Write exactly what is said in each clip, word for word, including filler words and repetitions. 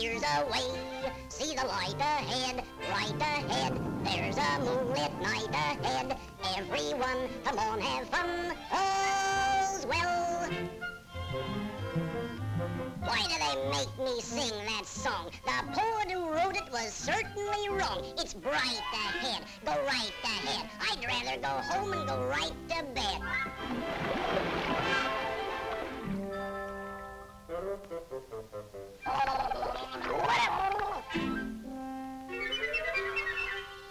clears away. See the light ahead, right ahead. There's a moonlit night ahead. Everyone, come on, have fun. All's well. Why do they make me sing that song? The poet who wrote it was certainly wrong. It's bright ahead, go right ahead. I'd rather go home and go right to bed.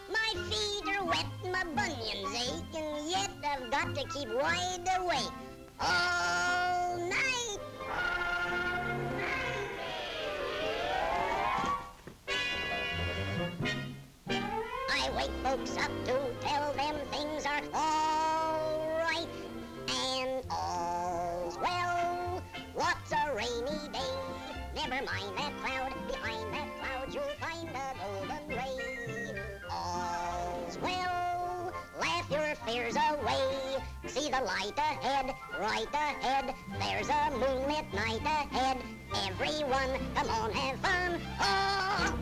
My feet are wet, my bunions ache, and yet I've got to keep wide awake all night. Wake folks up to tell them things are all right and all's well. What's a rainy day? Never mind that cloud. Behind that cloud you'll find a golden ray. All's well. Laugh your fears away. See the light ahead, right ahead. There's a moonlit night ahead. Everyone, come on, have fun. Oh!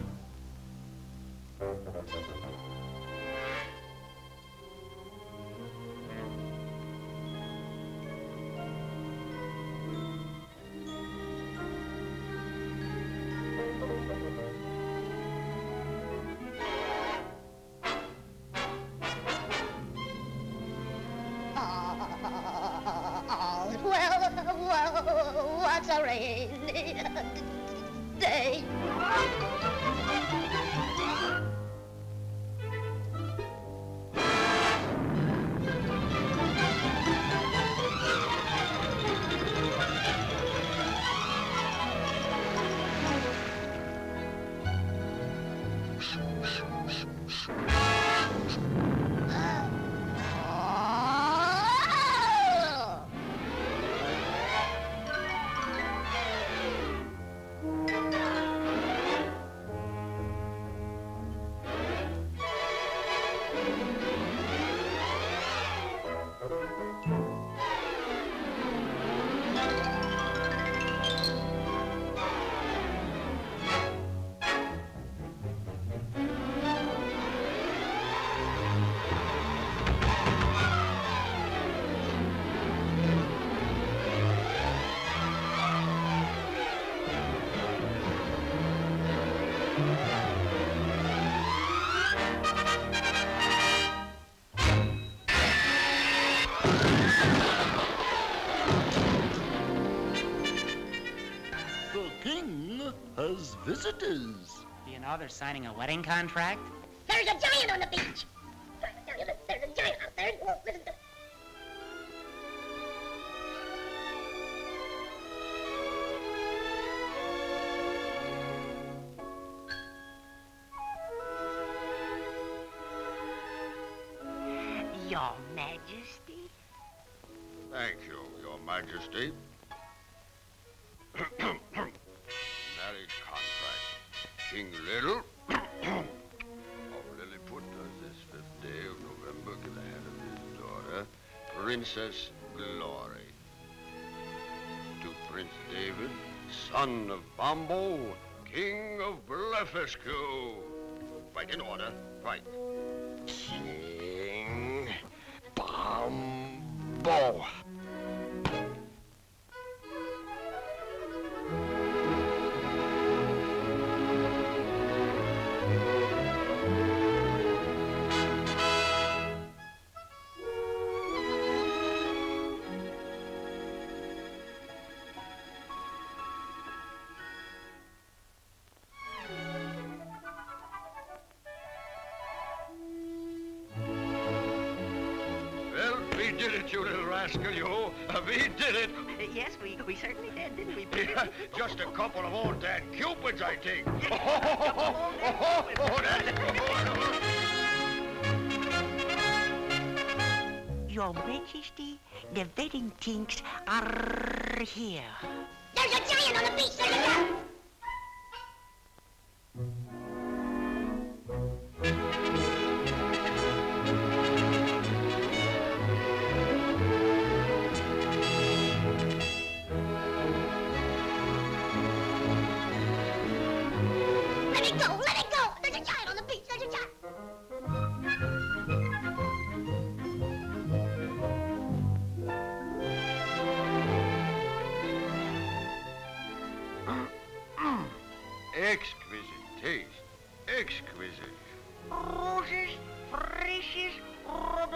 What's a rainy day? Visitors. Do you know they're signing a wedding contract? There's a giant on the beach! There's a, there's a giant out there. Whoa, listen to... Your Majesty? Thank you, Your Majesty. King Little of Lilliput does this fifth day of November at the hand of his daughter, Princess Glory. To Prince David, son of Bombo, King of Blefuscu. Right in order, right. King Bombo. Did it, you little rascal, you. We did it. Yes, we, we certainly did, didn't we? Yeah, just a couple of old dead cupids, I think. Your Majesty, the wedding things are here. There's a giant on the beach, there's a giant!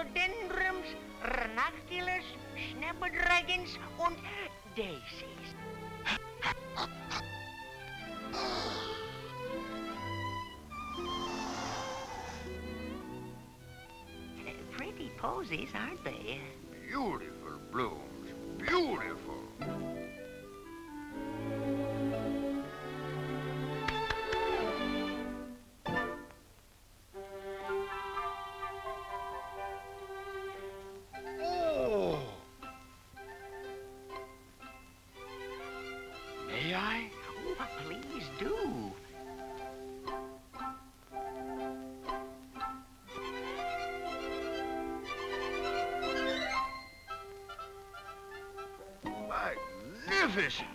Rhododendrons, Ranunculus, Snapdragons und Daisies. Pretty posies, aren't they? Beautiful blooms, beautiful. Magnificent!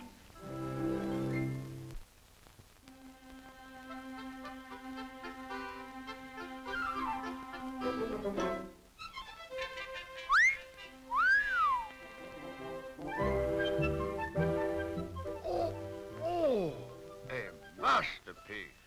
Oh, oh, a masterpiece!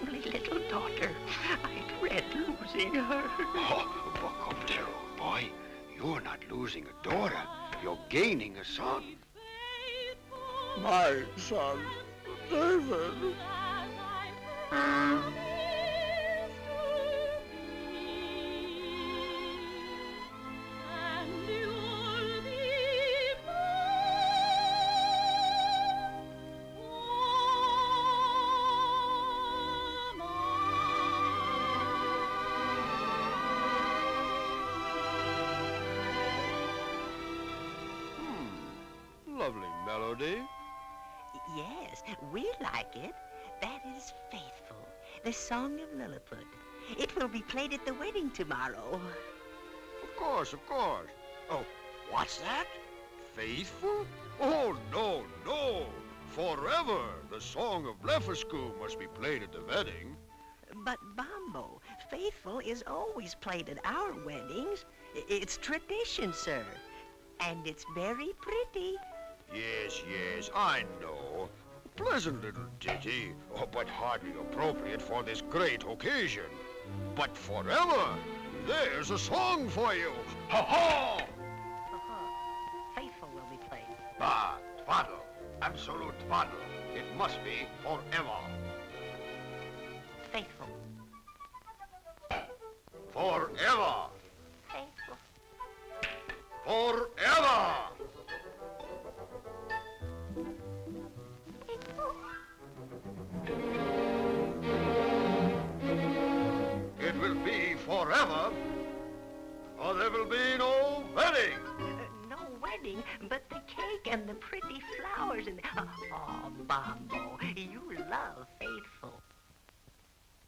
Only little daughter. I dread losing her. Oh, buck up there, old boy. You're not losing a daughter. You're gaining a son. My son, David. Lovely melody. Yes, we like it. That is faithful. The song of Lilliput. It will be played at the wedding tomorrow. Of course, of course. Oh, what's that? Faithful? Oh, no, no. Forever. The song of Blefuscu must be played at the wedding. But, Bombo, Faithful is always played at our weddings. It's tradition, sir. And it's very pretty. Yes, yes, I know. Pleasant little ditty, oh, but hardly appropriate for this great occasion. But forever, there's a song for you. Ha-ha! Ha-ha. Faithful will be played. Ah, twaddle. Absolute twaddle. It must be forever. Faithful. Forever. Faithful. Forever. It will be forever, or there will be no wedding. Uh, no wedding, but the cake and the pretty flowers and... Uh, oh, Bombo, you love Faithful.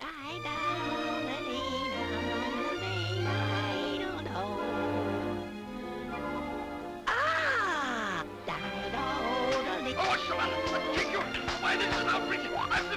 I don't I don't know. Ah! I don't Oh, shall I take you? Why this is not reaching? I'm the...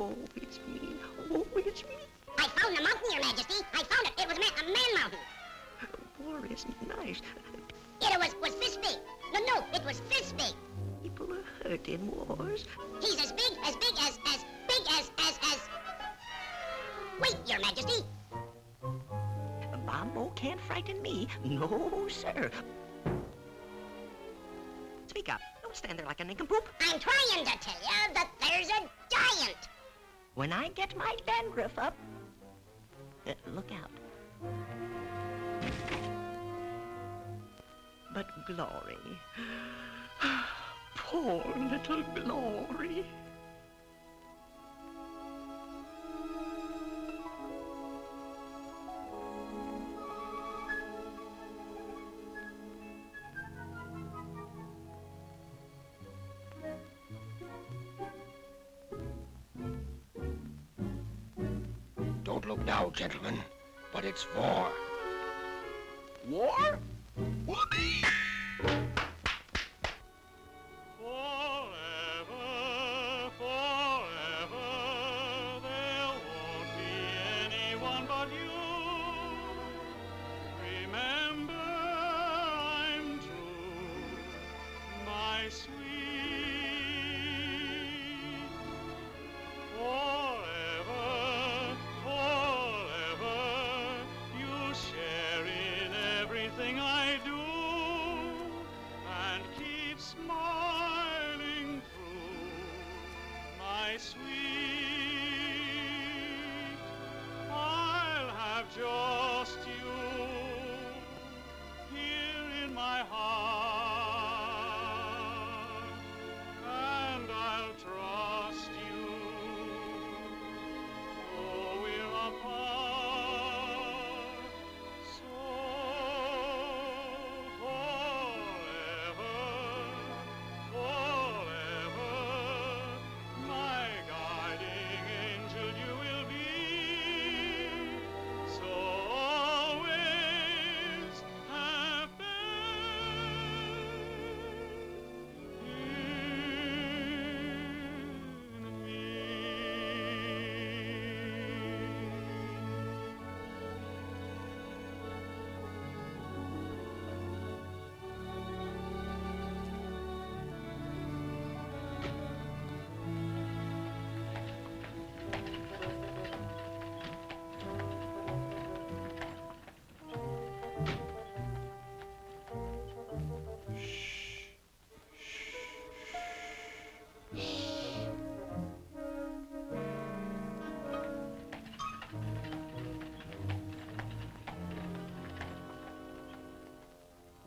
Oh, it's me. Oh, it's me. I found the mountain, Your Majesty. I found it. It was a man mountain. War isn't nice. It was, was this big. No, no, it was this big. People are hurt in wars. He's as big, as big, as, as big, as, as, as... Wait, Your Majesty. Bombo can't frighten me. No, sir. Speak up. Don't stand there like a nincompoop. I'm trying to tell you that there's a giant. When I get my dandruff up, uh, look out. But Glory, poor little Glory. Don't look now, gentlemen, but it's war. War? Whoopee! Forever, forever, there won't be anyone but you. Remember, I'm true, my sweet.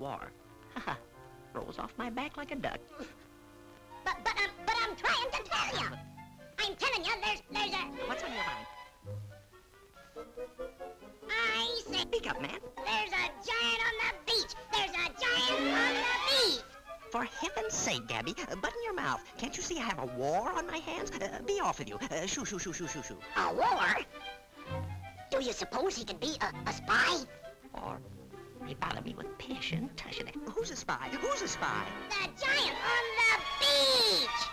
War. Haha. Rolls off my back like a duck. But, but, um, but I'm trying to tell you. I'm telling you, there's, there's a... What's on your mind? I say... Speak up, man. There's a giant on the beach. There's a giant on the beach. For heaven's sake, Gabby, uh, button your mouth. Can't you see I have a war on my hands? Uh, be off with you. Uh, shoo, shoo, shoo, shoo, shoo, shoo. A war? Do you suppose he could be a, a spy? Or... They bother me with pish and tush of that. Who's a spy? Who's a spy? The giant on the beach!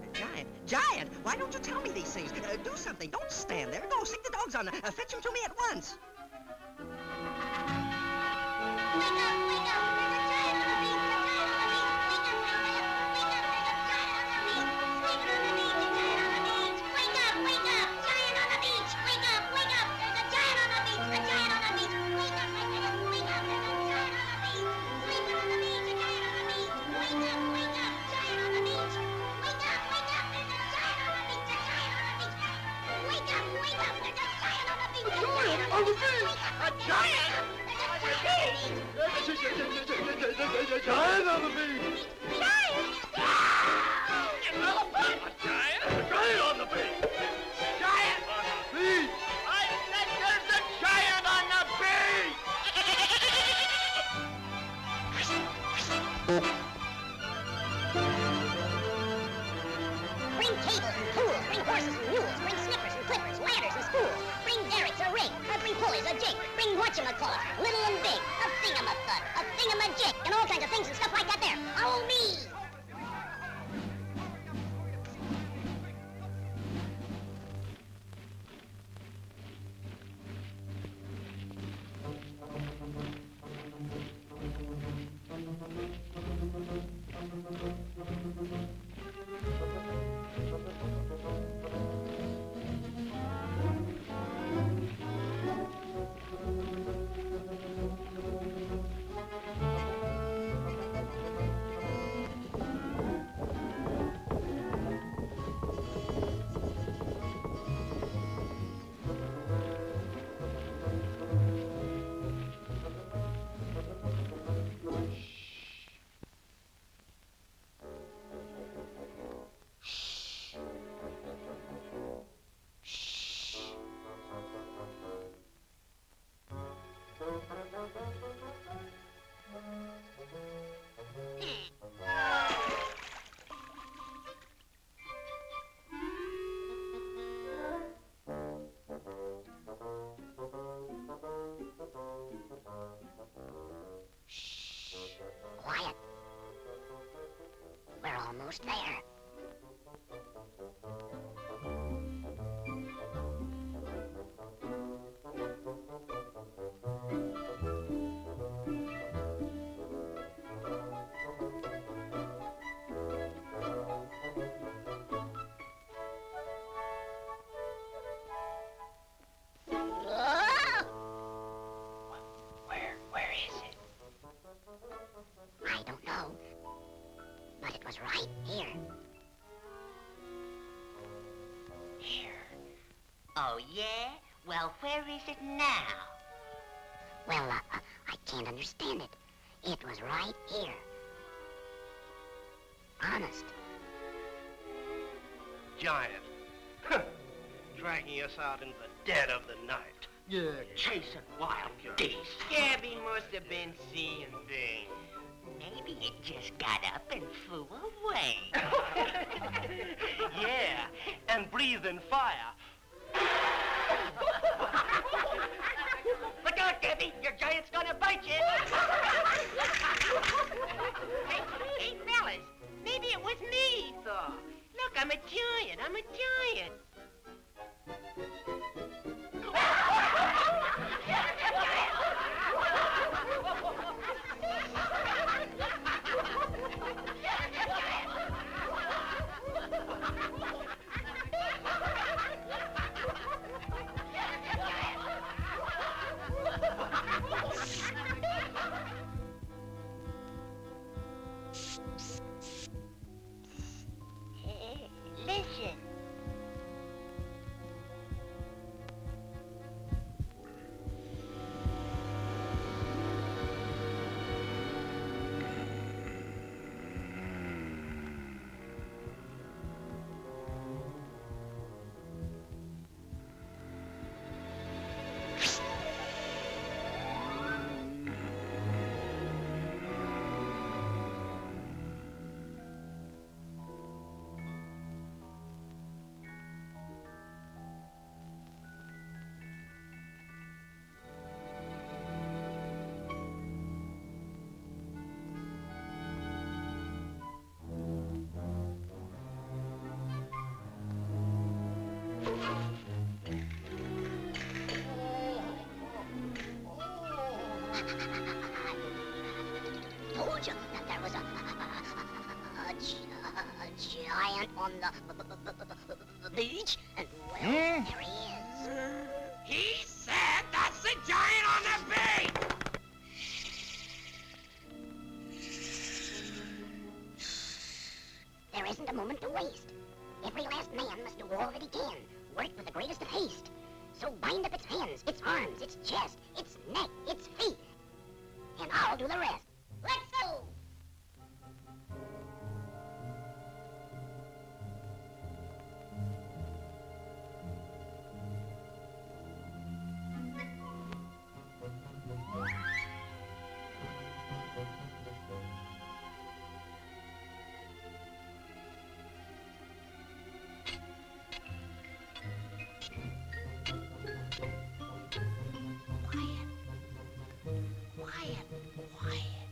The giant? Giant? Why don't you tell me these things? Uh, do something. Don't stand there. Go, stick the dogs on. Uh, fetch them to me at once. Wake up, wake up. There's a giant on the beach. The giant on the beach. Wake up, wake up. Wake up, there's a giant on the beach. Sleeping on the beach. The giant on the beach. Wake up, wake up. Giant on the beach. Wake up, wake up. There's a giant on the beach. The giant on the beach. Wake up, wake up. On the beach, a giant on the beach. A giant on the beach. Giant. It's Lilliput. A giant. A giant on the beach. Giant on the beach. I said there's a giant on the beach. Bring tables and tools. Bring horses and mules. Bring snippers and clippers, ladders and spools. Bring derricks, a rig, a three pulleys, a jig. Bring whatchamacallit, little and big. A thingamacud, a thingamajig, and all kinds of things and stuff like that there. Follow me! There. Oh, yeah? Well, where is it now? Well, uh, uh, I can't understand it. It was right here. Honest. Giant. Dragging us out in the dead of the night. Yeah, chasing wild geese. Scabby must have been seeing things. Maybe it just got up and flew away. Yeah, and breathing fire. Look out, Debbie! Your giant's gonna bite you! hey, hey, fellas! Maybe it was me, Thor! Look, I'm a giant! I'm a giant! Told you that there was a, a, a, a, a giant on the beach, and well, hmm? there he is. He said that's the giant on the beach! There isn't a moment to waste. Every last man must do all that he can, work with the greatest of haste. So bind up its hands, its arms, its chest, its neck, its feet, and I'll do the rest. Let's go! Quiet, quiet.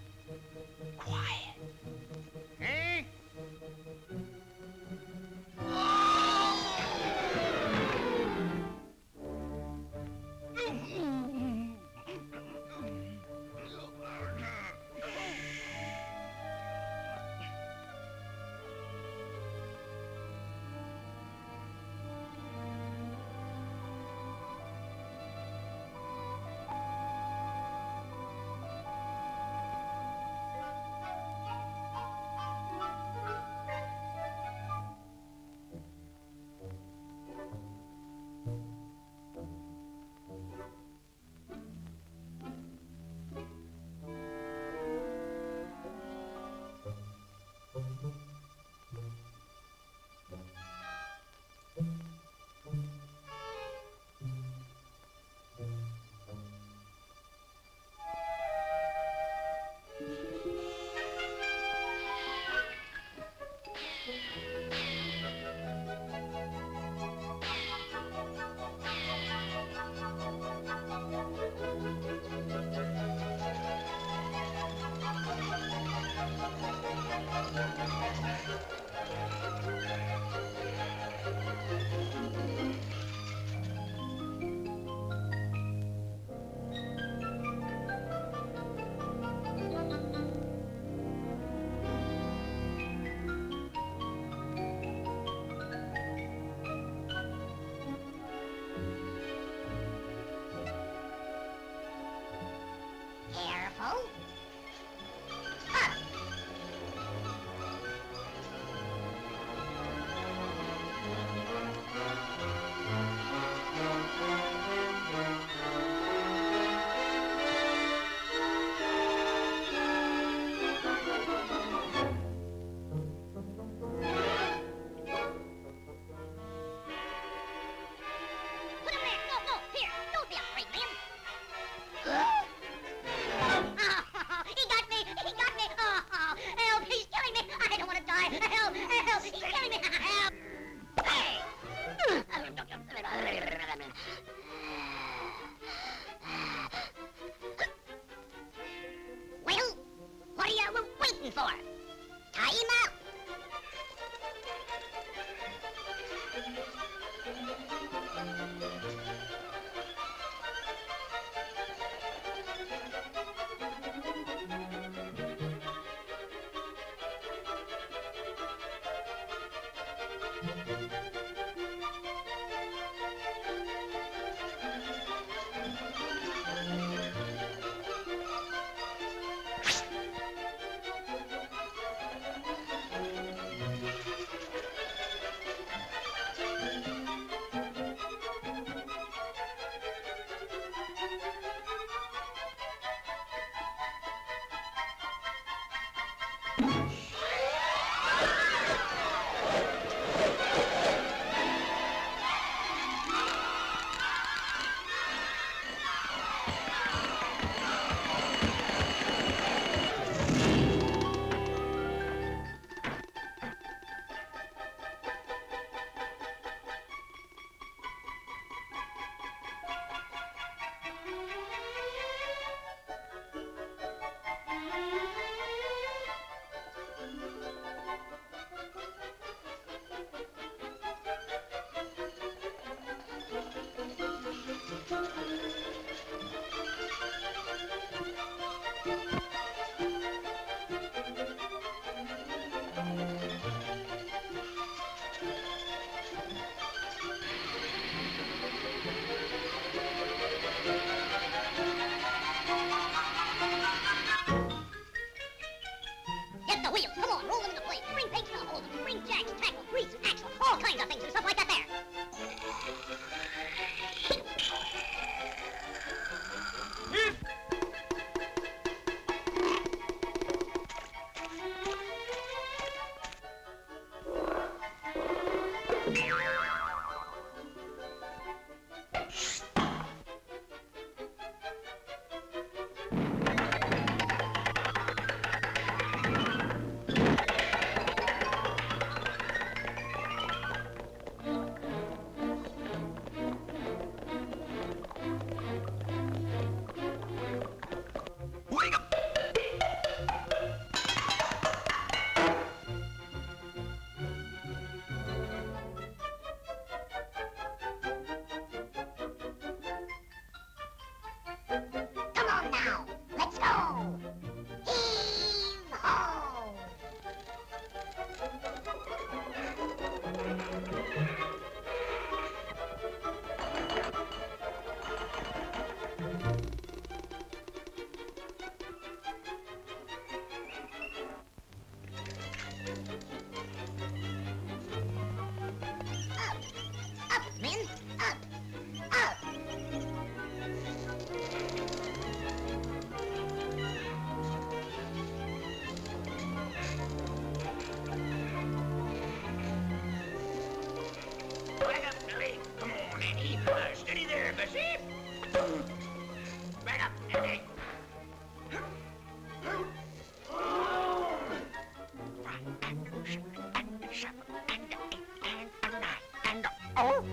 Well, what are you waiting for? Tie him up. Oh,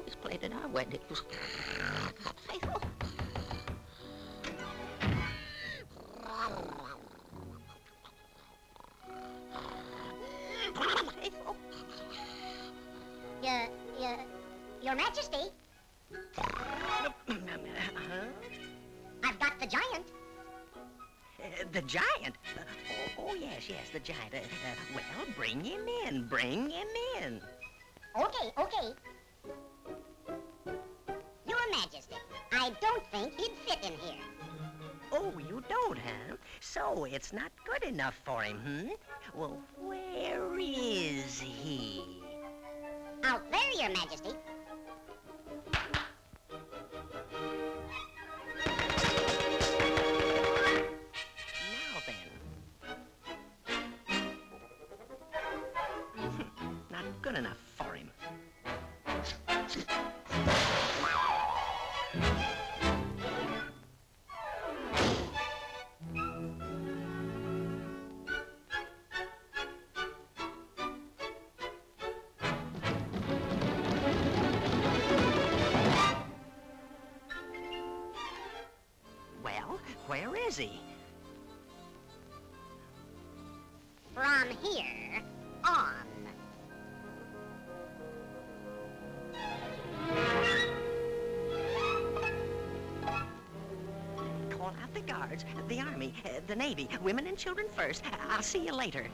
always played at our weddings. Your, your, your Majesty. Huh? I've got the giant. Uh, the giant? Uh, oh, oh, yes, yes, the giant. Uh, uh, well, bring him in, bring him in. Okay, okay. Your Majesty, I don't think he'd fit in here. Oh, you don't, huh? So it's not good enough for him, hmm? Well, where is he? Out there, Your Majesty. From here on. Call out the guards, the army, uh, the navy, women and children first. I'll see you later.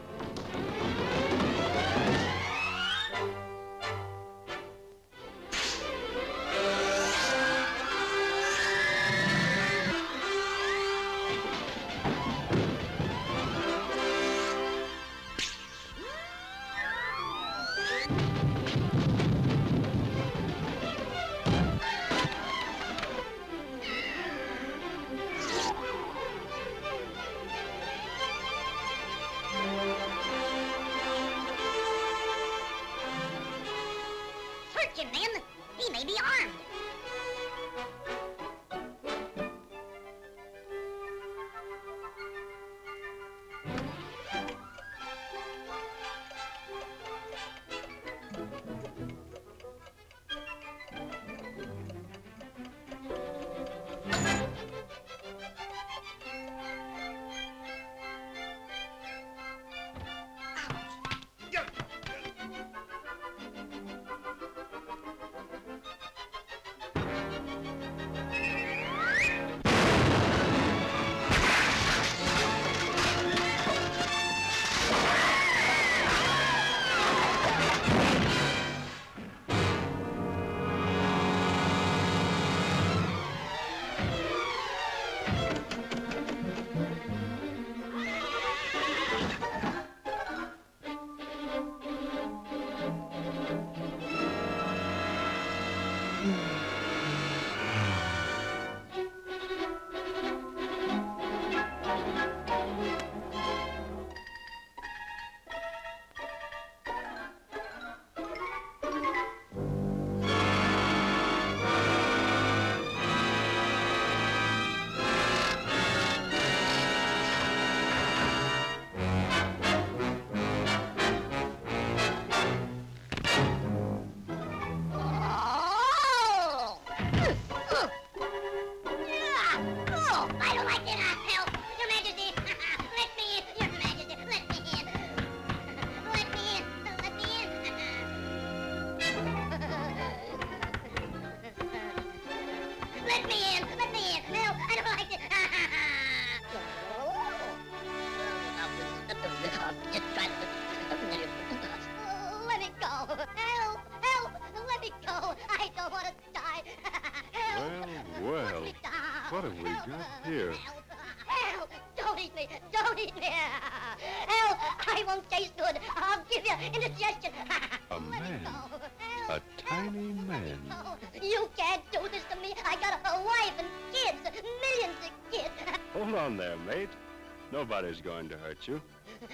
Nobody's going to hurt you.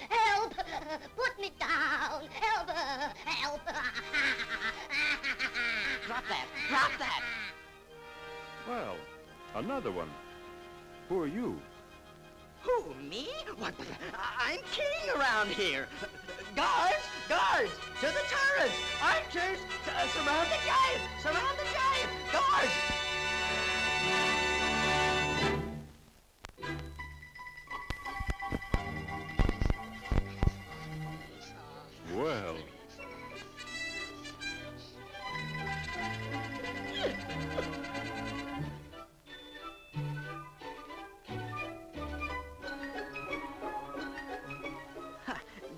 Help! Put me down! Help! Help! Drop that! Drop that! Well, another one. Who are you? Who, me? What? I'm king around here. Guards, guards, to the turrets. Archers, uh, surround the giant, surround the giant. Guards. Well.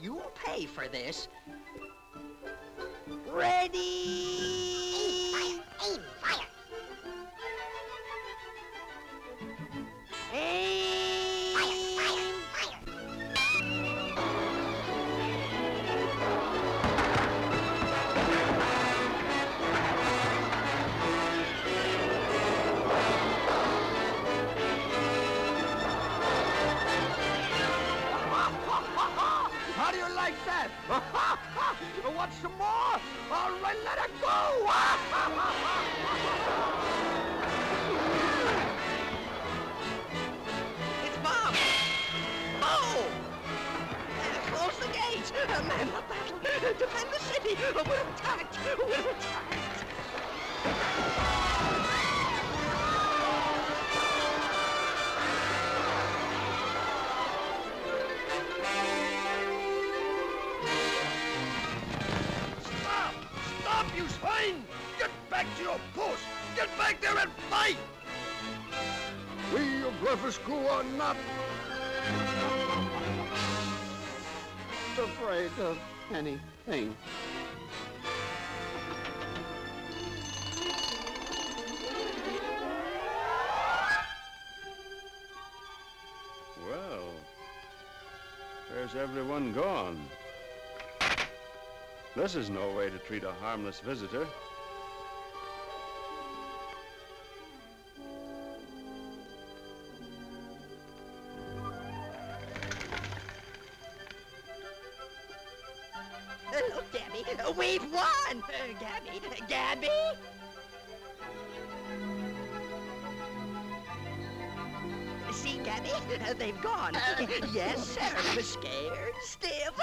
You'll pay for this. Ready? Aim fire! Aim fire! Want some more? All right, let it go! It's Bob! Oh! Close the gates! Man of battle! Defend the city! We're attacked! We're attacked! You swine! Get back to your post! Get back there and fight! We of Blefuscu are not afraid of anything. Well, where's everyone gone? This is no way to treat a harmless visitor. Uh, look, Gabby, uh, we've won! Uh, Gabby, uh, Gabby? See, Gabby, uh, they've gone. Uh, yes, Sarah was scared, stiff.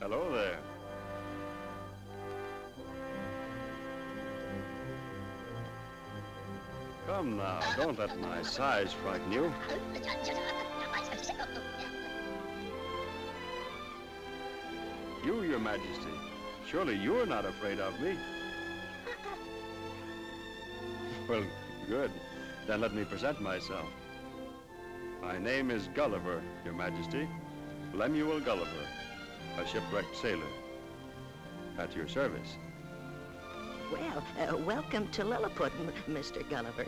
Hello there. Come now, don't let my size frighten you. You, Your Majesty, surely you're not afraid of me. Well, good. Then let me present myself. My name is Gulliver, Your Majesty. Lemuel Gulliver. A shipwrecked sailor. At your service. Well, uh, welcome to Lilliput, M Mister Gulliver.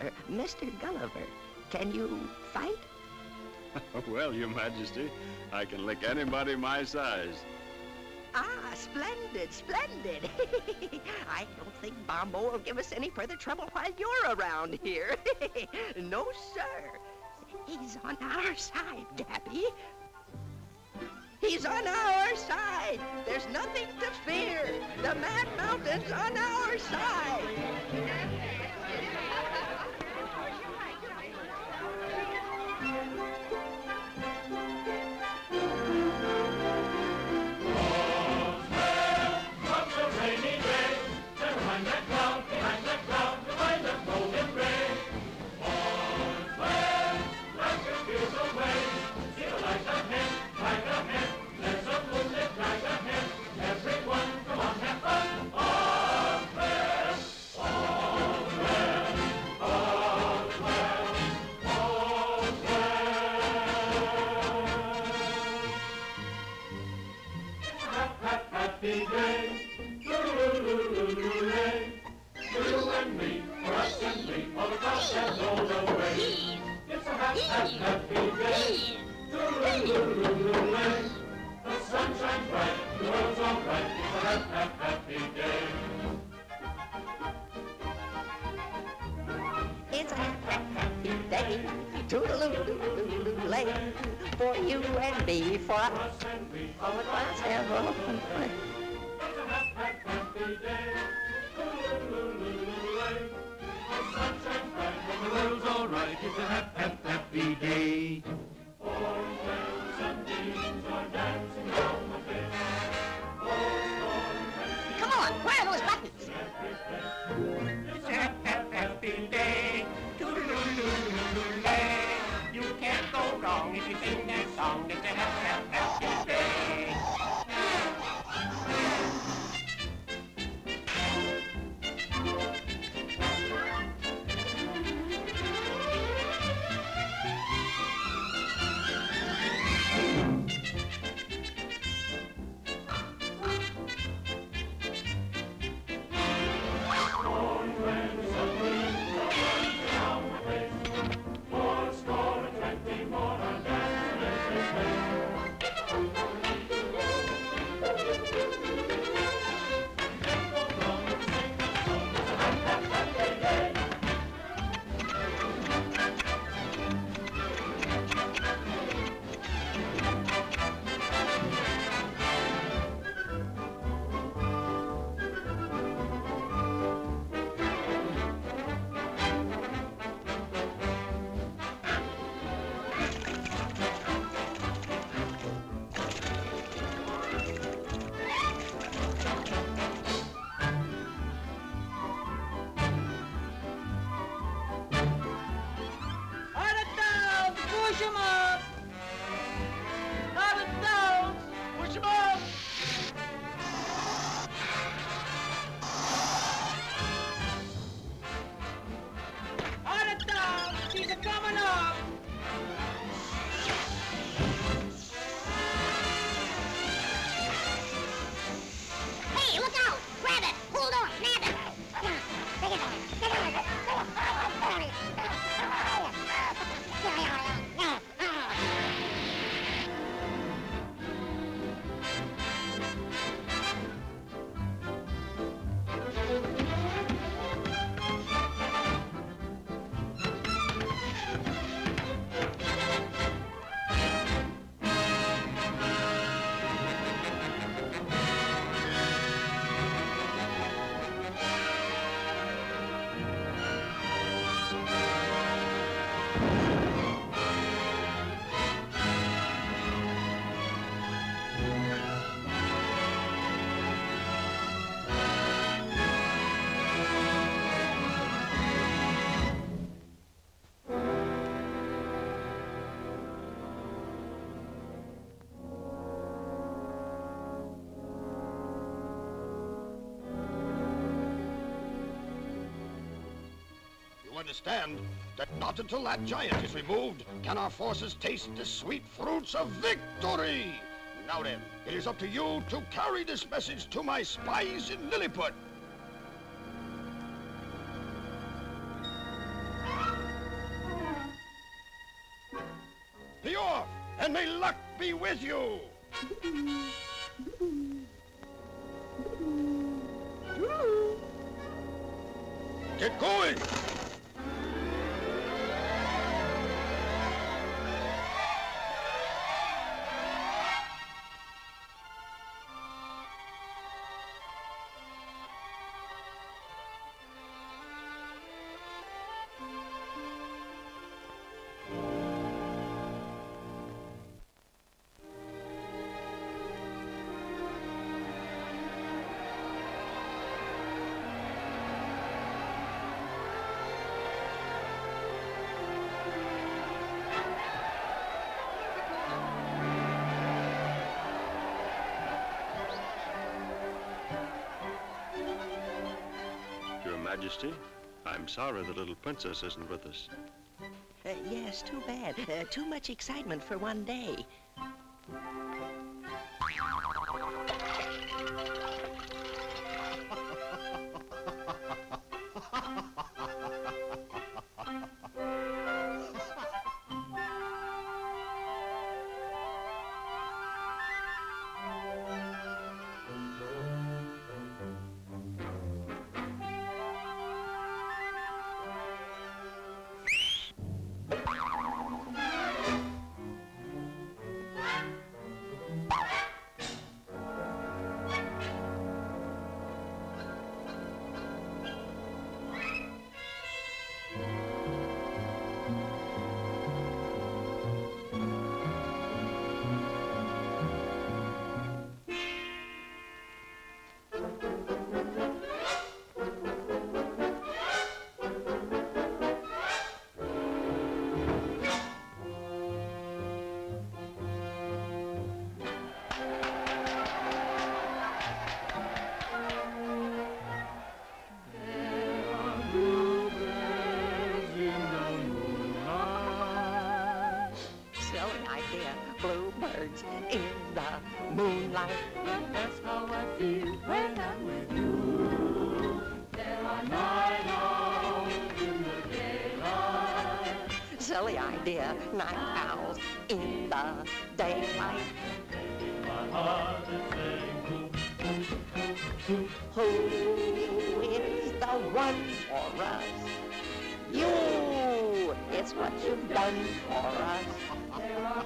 Uh, Mister Gulliver, can you fight? Well, Your Majesty, I can lick anybody my size. Ah, splendid, splendid. I don't think Bombo will give us any further trouble while you're around here. No, sir. He's on our side, Gabby. He's on our side. There's nothing to fear. The Mad Mountain's on our side. and B for All-At-Once and All-At-Once. It's a hap, hap, happy day. Loo-loo-loo-loo-lay. The sunshine's bright and the world's all right. It's a hap, hap, happy day. Come on, where are those buttons? It's a hap, hap, happy day. You can't go wrong if you sing that song. It's a hap, hap, happy day. Understand that not until that giant is removed can our forces taste the sweet fruits of victory. Now then, it is up to you to carry this message to my spies in Lilliput. Be off, and may luck be with you. Get going. Majesty, I'm sorry the little princess isn't with us. Uh, yes, too bad. Uh, too much excitement for one day. life. But that's how I feel when I'm with you. There are nine owls in the daylight. Silly idea, nine owls in the daylight. My heart is saying, who, who, who is the one for us? You! It's what you've done for us. There are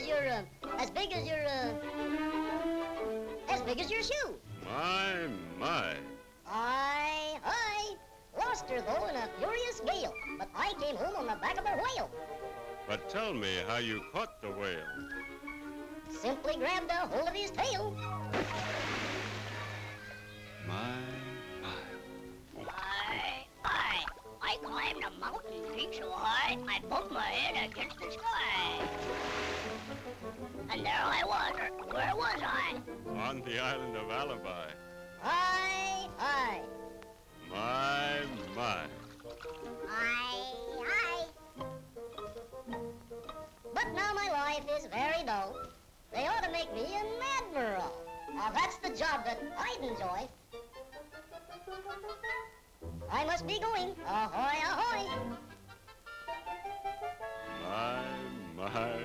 as your, uh, as big as your, uh, as big as your shoe. My, my. I, I lost her, though, in a furious gale, but I came home on the back of a whale. But tell me how you caught the whale. Simply grabbed a hold of his tail. My, my. My, my. I climbed a mountain peak so high, I bumped my head against the sky. And there I was. Where was I? On the island of Alibi. Aye, aye. My, my. Aye, aye. But now my life is very dull. They ought to make me an admiral. Now that's the job that I'd enjoy. I must be going. Ahoy, ahoy. My, my,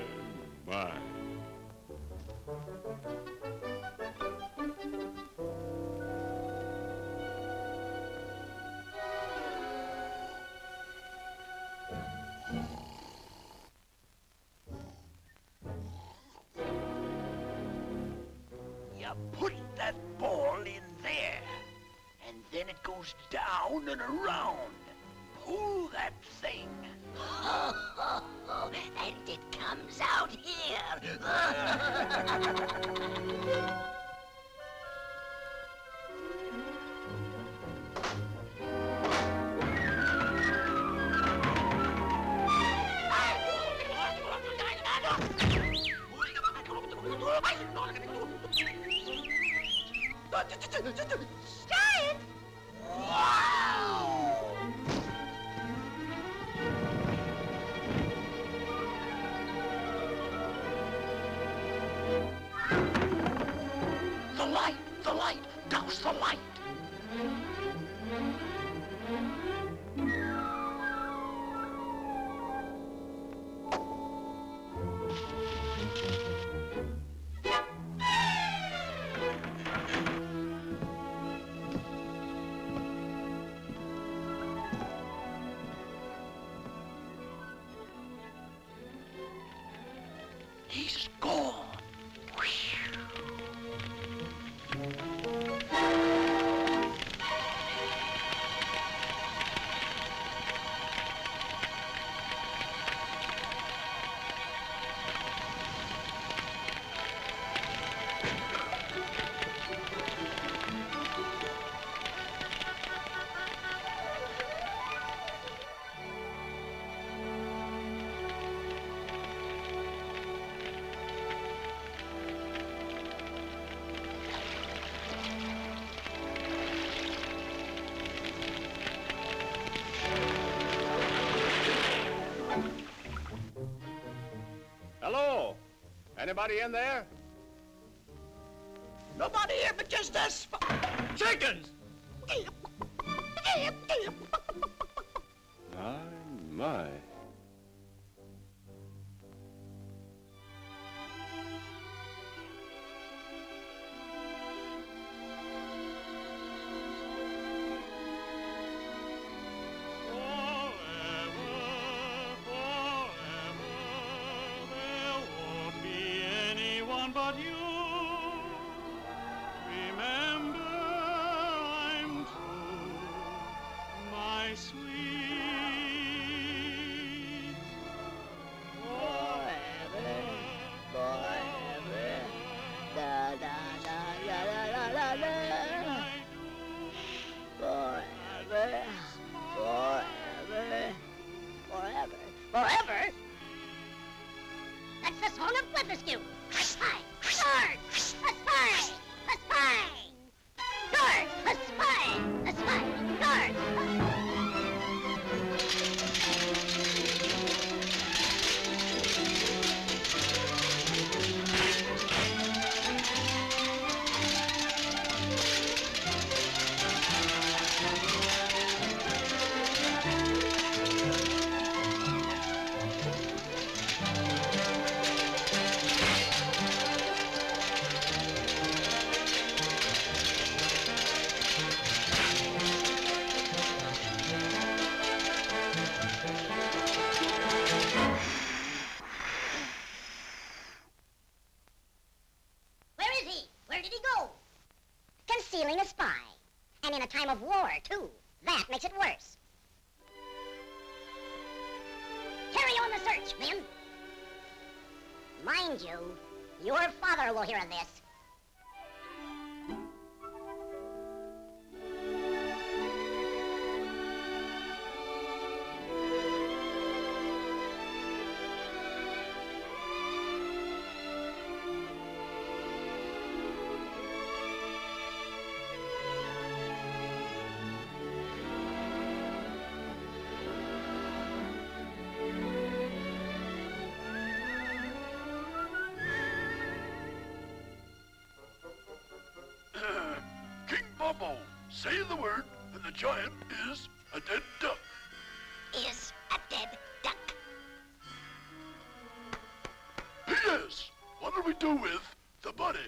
my. You put that ball in there. And then it goes down and around. Pull that thing. Oh, oh, oh. And it comes out here. Giant! Wow! The light, the light, douse the light. Anybody in there? Nobody here but just us chickens! My, my. Where did he go? Concealing a spy. And in a time of war, too. That makes it worse. Carry on the search, men. Mind you, your father will hear of this. Bombo, say the word, and the giant is a dead duck. Is a dead duck. P S What do we do with the buddy?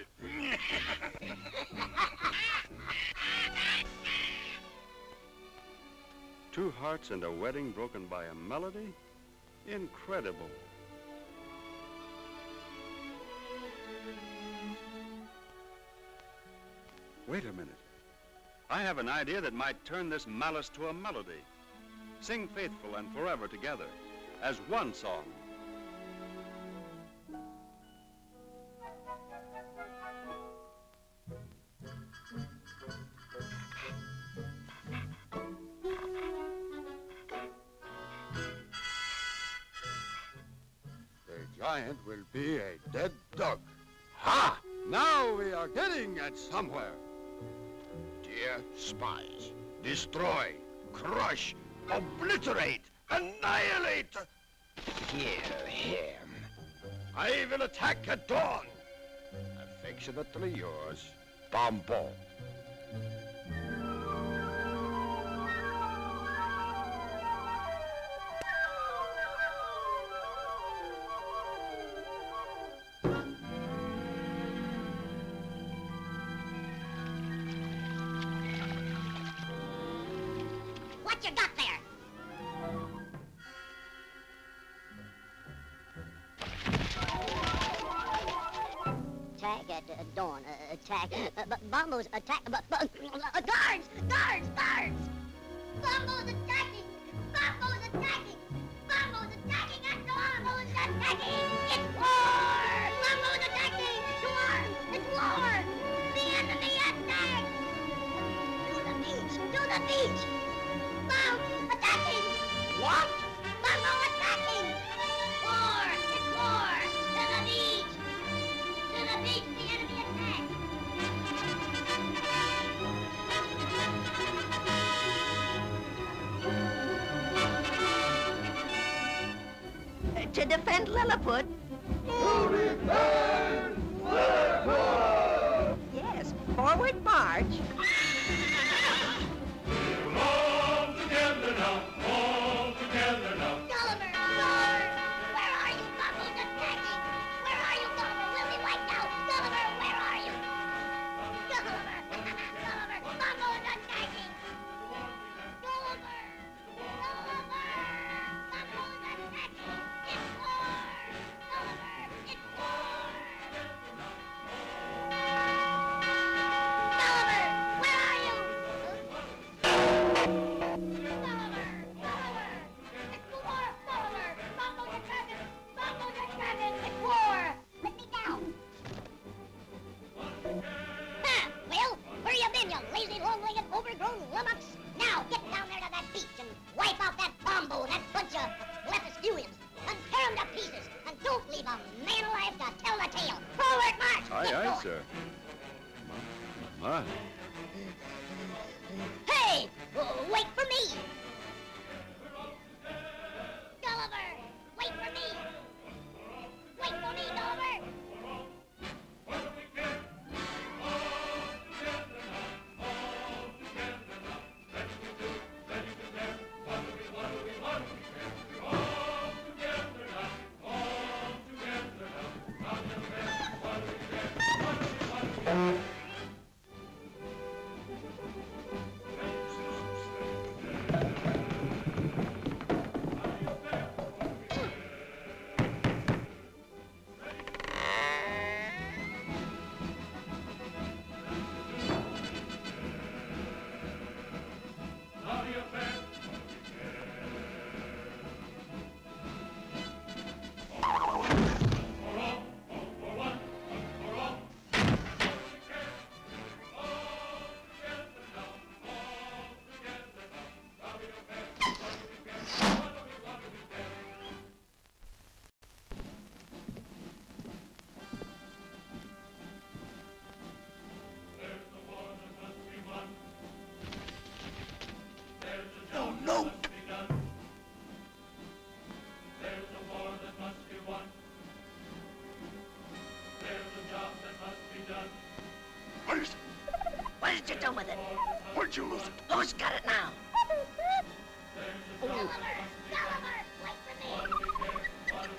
Two hearts and a wedding broken by a melody? Incredible. Wait a minute. I have an idea that might turn this malice to a melody. Sing faithful and forever together, as one song. The giant will be a dead duck. Ha! Now we are getting at somewhere. Dear spies, destroy, crush, obliterate, annihilate. Hear him. I will attack at dawn. Affectionately yours, Bombo. What you got there? Attack at uh, dawn. Uh, attack. Uh, Bombo's attack. Uh, uh, guards! Guards! Guards! Bombo's attacking! Bombo's attacking! Bombo's attacking at dawn! Bombo's attacking! It's war! Bombo's attacking! It's war! It's war! The enemy attacks! To the beach! To the beach! Bombo attacking! What? Bombo attacking! War! It's war! To the beach! To the beach! The enemy attacks! Uh, to defend Lilliput. To defend Lilliput! Yes, forward march. Overgrown lummox! Now get down there to that beach and wipe out that Bombo, that bunch of Blefuscuians, and tear them to pieces, and don't leave a man alive to tell the tale. Forward march! Aye, aye, aye, sir. My, my. Hey! Wait for me! Gulliver! Wait for me! Wait for me, Gulliver! you do with it? Where'd you lose it? Who's got it now? Gulliver! Gulliver! Wait for me! Gulliver!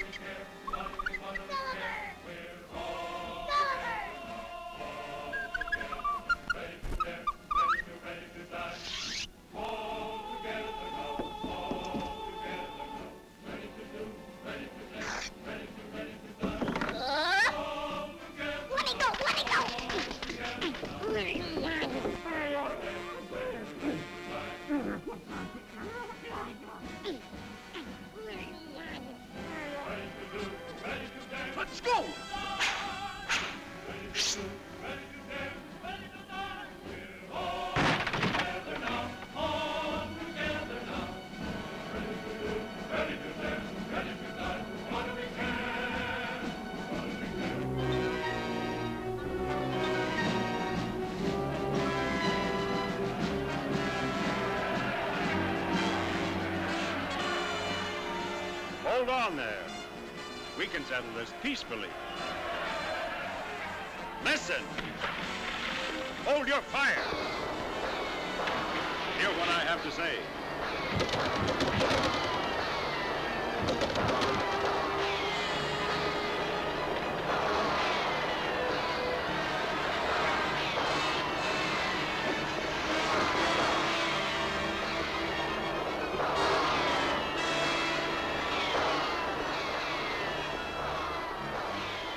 Hold on there. We can settle this peacefully. Listen. Hold your fire. Hear what I have to say.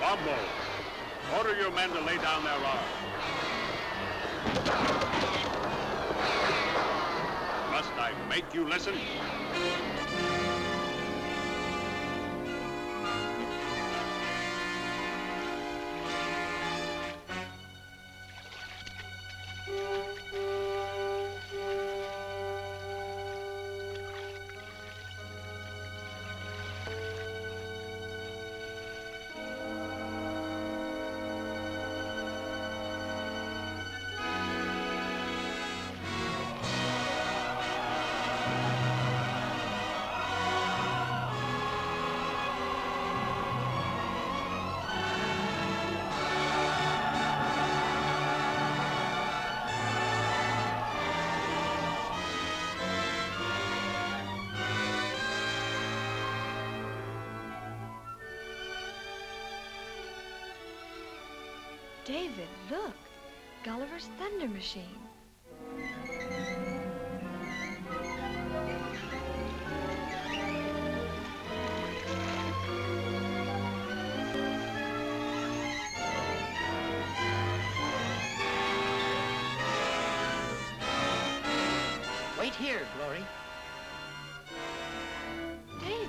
Bombo, order your men to lay down their arms. Must I make you listen? David, look, Gulliver's Thunder Machine. Wait here, Glory. David.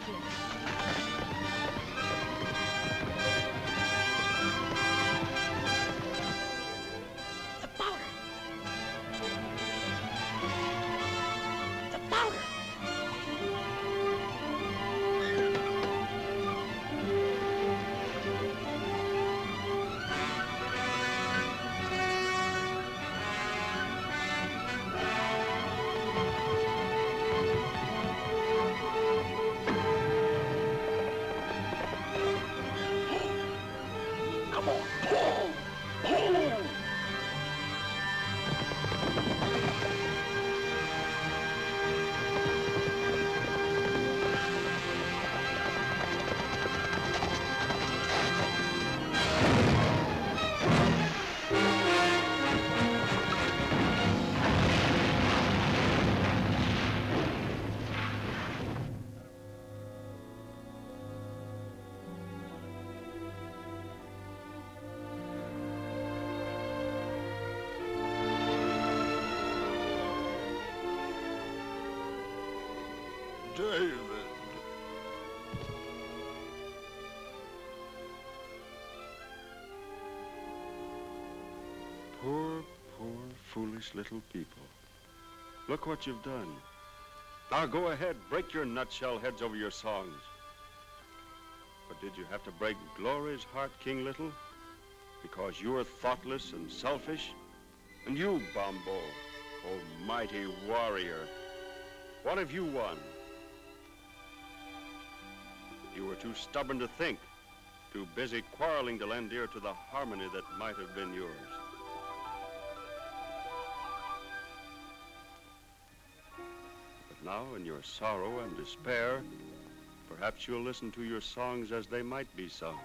Poor, poor, foolish little people. Look what you've done. Now go ahead, break your nutshell heads over your songs. But did you have to break Glory's heart, King Little? Because you're thoughtless and selfish? And you, Bombo, oh mighty warrior, what have you won? You were too stubborn to think, too busy quarreling to lend ear to the harmony that might have been yours. Now, in your sorrow and despair, perhaps you'll listen to your songs as they might be sung.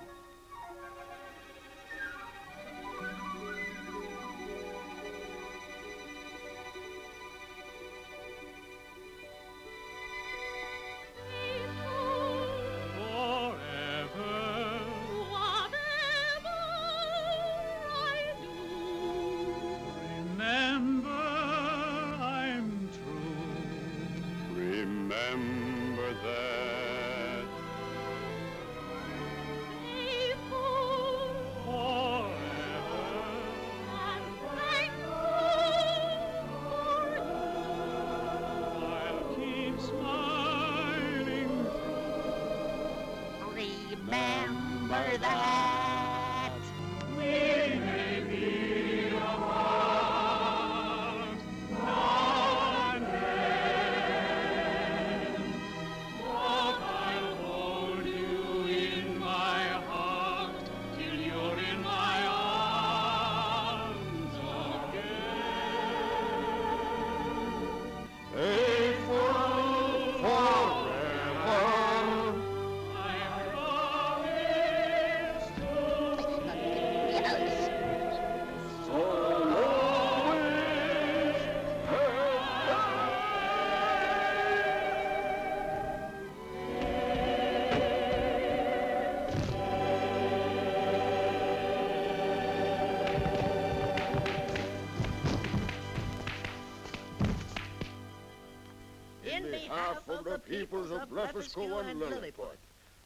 Peoples of Blefuscu and Lilliput,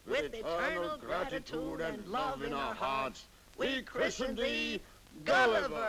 with eternal gratitude and love in our hearts, we christen thee Gulliver!